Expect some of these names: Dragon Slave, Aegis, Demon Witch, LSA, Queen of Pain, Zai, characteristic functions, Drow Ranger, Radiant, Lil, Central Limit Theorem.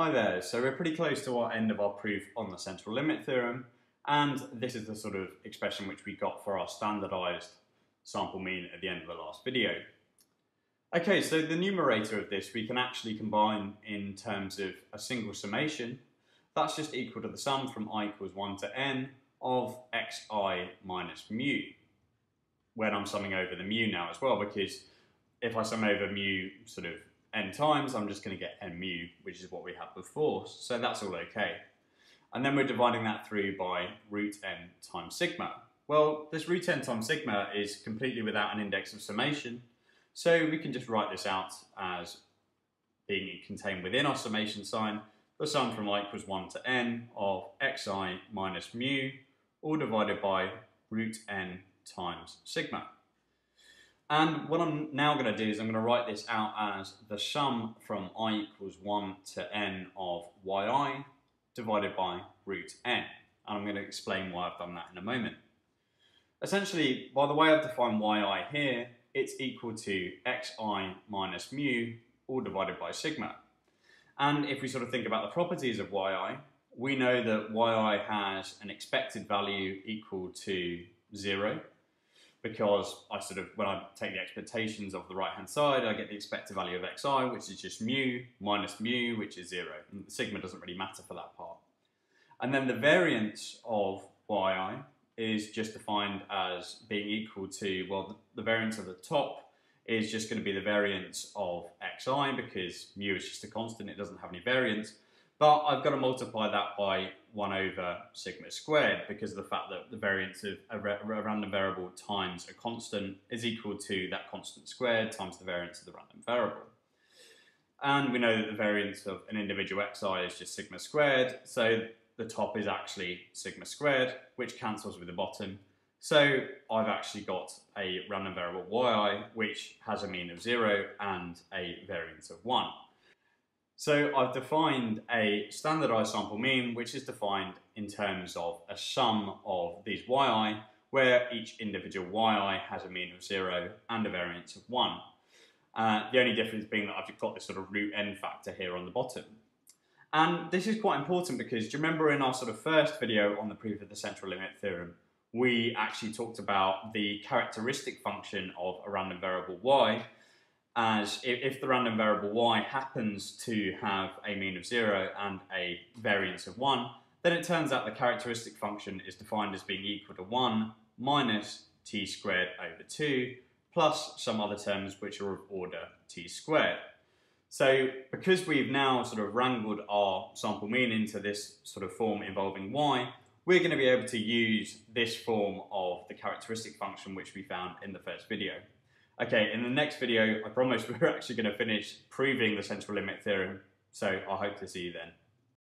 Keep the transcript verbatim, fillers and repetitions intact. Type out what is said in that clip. Hi there, so we're pretty close to our end of our proof on the central limit theorem, and this is the sort of expression which we got for our standardised sample mean at the end of the last video. Okay, so the numerator of this we can actually combine in terms of a single summation. That's just equal to the sum from I equals one to n of xi minus mu, when I'm summing over the mu now as well, because if I sum over mu sort of n times, I'm just going to get n mu, which is what we had before, so that's all okay. And then we're dividing that through by root n times sigma. Well, this root n times sigma is completely without an index of summation, so we can just write this out as being contained within our summation sign, the sum from I equals one to n of xi minus mu, all divided by root n times sigma. And what I'm now going to do is I'm going to write this out as the sum from I equals one to n of yi divided by root n. And I'm going to explain why I've done that in a moment. Essentially, by the way I've defined yi here, it's equal to xi minus mu, all divided by sigma. And if we sort of think about the properties of yi, we know that yi has an expected value equal to zero. Because I sort of, when I take the expectations of the right hand side, I get the expected value of xi, which is just mu, minus mu, which is zero. And the sigma doesn't really matter for that part. And then the variance of yi is just defined as being equal to, well, the variance of the top is just going to be the variance of xi, because mu is just a constant, it doesn't have any variance. But I've got to multiply that by one over sigma squared, because of the fact that the variance of a random variable times a constant is equal to that constant squared times the variance of the random variable. And we know that the variance of an individual xi is just sigma squared, so the top is actually sigma squared, which cancels with the bottom. So I've actually got a random variable yi, which has a mean of zero and a variance of one. So I've defined a standardised sample mean, which is defined in terms of a sum of these yi, where each individual yi has a mean of zero and a variance of one. Uh, the only difference being that I've got this sort of root n factor here on the bottom. And this is quite important because, do you remember in our sort of first video on the proof of the central limit theorem, we actually talked about the characteristic function of a random variable y, as if the random variable y happens to have a mean of zero and a variance of one, then it turns out the characteristic function is defined as being equal to one minus t squared over two plus some other terms which are of order t squared. So because we've now sort of wrangled our sample mean into this sort of form involving y, we're going to be able to use this form of the characteristic function which we found in the first video. Okay, in the next video, I promise we're actually going to finish proving the central limit theorem, so I hope to see you then.